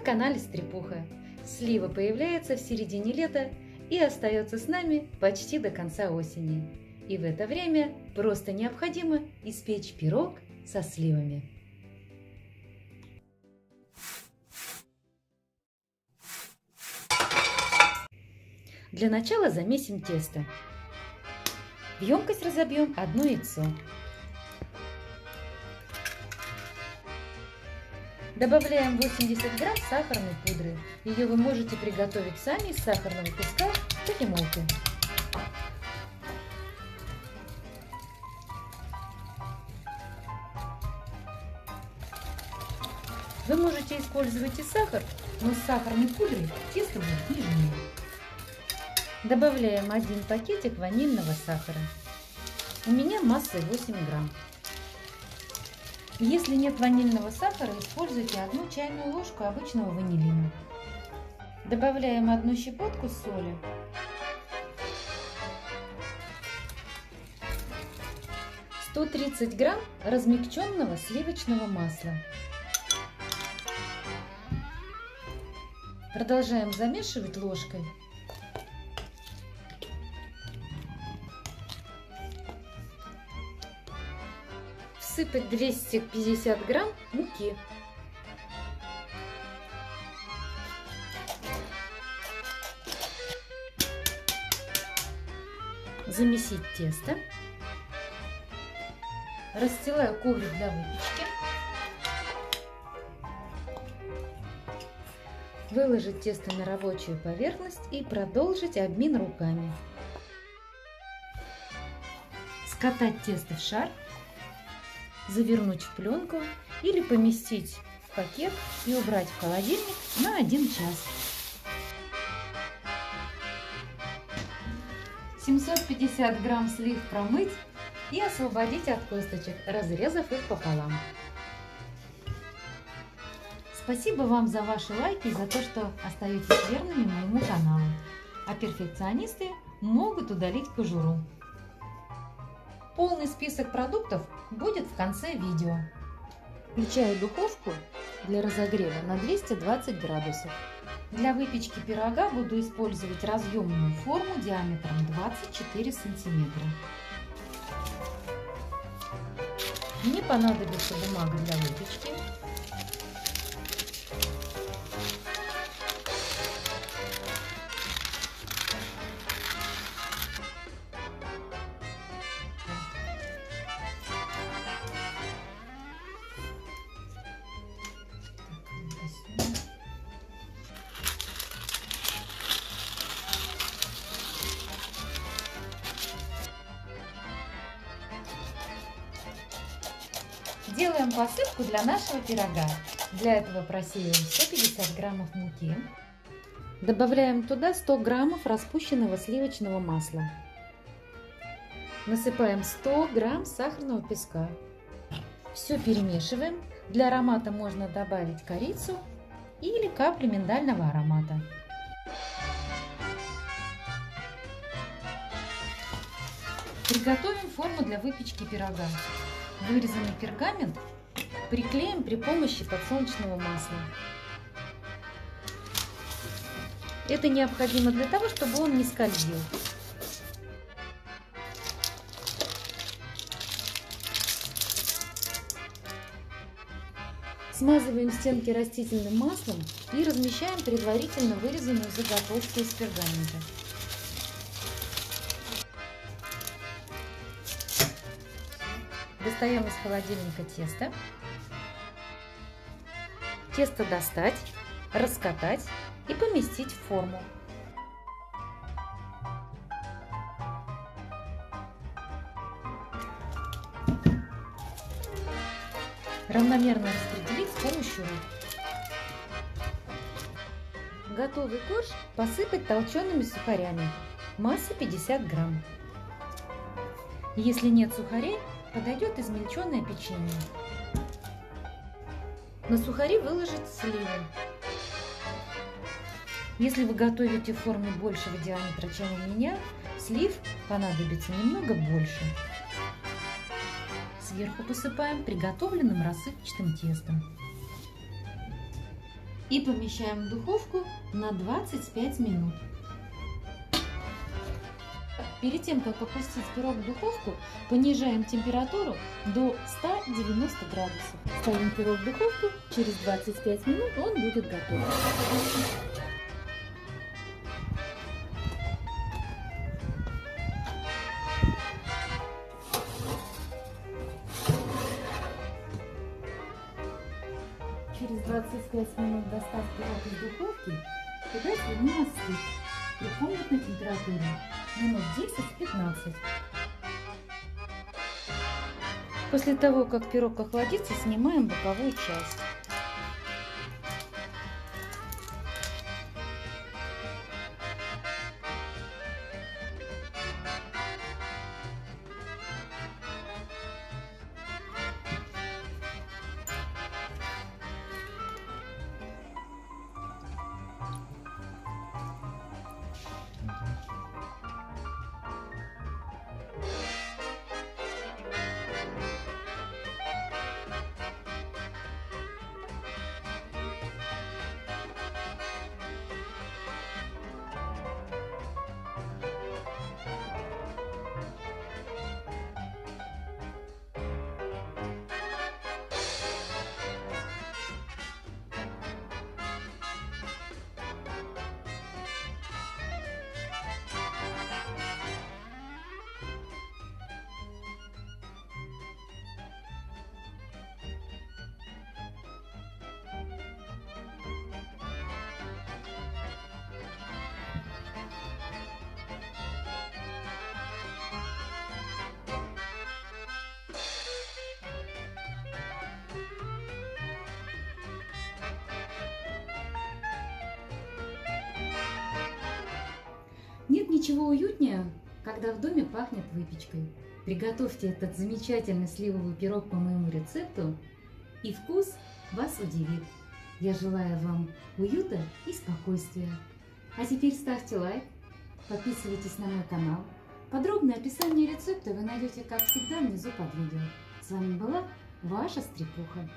на канале Стряпуха. Слива появляется в середине лета и остается с нами почти до конца осени. И в это время просто необходимо испечь пирог со сливами. Для начала замесим тесто. В емкость разобьем одно яйцо. Добавляем 80 грамм сахарной пудры. Ее вы можете приготовить сами из сахарного песка или молты. Вы можете использовать и сахар, но с сахарной пудрой тесто будет нежнее. Добавляем 1 пакетик ванильного сахара. У меня массой 8 грамм. Если нет ванильного сахара, используйте 1 чайную ложку обычного ванилина. Добавляем 1 щепотку соли. - 130 грамм размягченного сливочного масла. Продолжаем замешивать ложкой. Всыпать 250 грамм муки. Замесить тесто. Расстилаю коврик для выпечки. Выложить тесто на рабочую поверхность и продолжить обмин руками. Скатать тесто в шар. Завернуть в пленку или поместить в пакет и убрать в холодильник на 1 час. 750 грамм слив промыть и освободить от косточек, разрезав их пополам. Спасибо вам за ваши лайки и за то, что остаетесь верными моему каналу. А перфекционисты могут удалить кожуру. Полный список продуктов будет в конце видео. Включаю духовку для разогрева на 220 градусов. Для выпечки пирога буду использовать разъемную форму диаметром 24 сантиметра. Мне понадобится бумага для выпечки, делаем посыпку для нашего пирога. Для этого просеиваем 150 граммов муки. Добавляем туда 100 граммов распущенного сливочного масла. Насыпаем 100 грамм сахарного песка. Все перемешиваем. Для аромата можно добавить корицу или капли миндального аромата. Приготовим форму для выпечки пирога. Вырезанный пергамент приклеим при помощи подсолнечного масла. Это необходимо для того, чтобы он не скользил. Смазываем стенки растительным маслом и размещаем предварительно вырезанную заготовку из пергамента. Достаем из холодильника тесто. Тесто достать, раскатать и поместить в форму. Равномерно распределить с помощью рук. Готовый корж посыпать толчеными сухарями. Масса 50 грамм. Если нет сухарей, подойдет измельченное печенье. На сухари выложить сливы. Если вы готовите форму большего диаметра, чем у меня, слив понадобится немного больше. Сверху посыпаем приготовленным рассыпчатым тестом. и помещаем в духовку на 25 минут. Перед тем, как опустить пирог в духовку, понижаем температуру до 190 градусов. Ставим пирог в духовку, через 25 минут он будет готов. Через 25 минут достав пирог из духовки, кидай сливной остыть при комнатной температуре минут 10-15. После того, как пирог охладится, снимаем боковую часть. Нет ничего уютнее, когда в доме пахнет выпечкой. Приготовьте этот замечательный сливовый пирог по моему рецепту, и вкус вас удивит. Я желаю вам уюта и спокойствия. А теперь ставьте лайк, подписывайтесь на мой канал. Подробное описание рецепта вы найдете, как всегда, внизу под видео. С вами была ваша Стряпуха.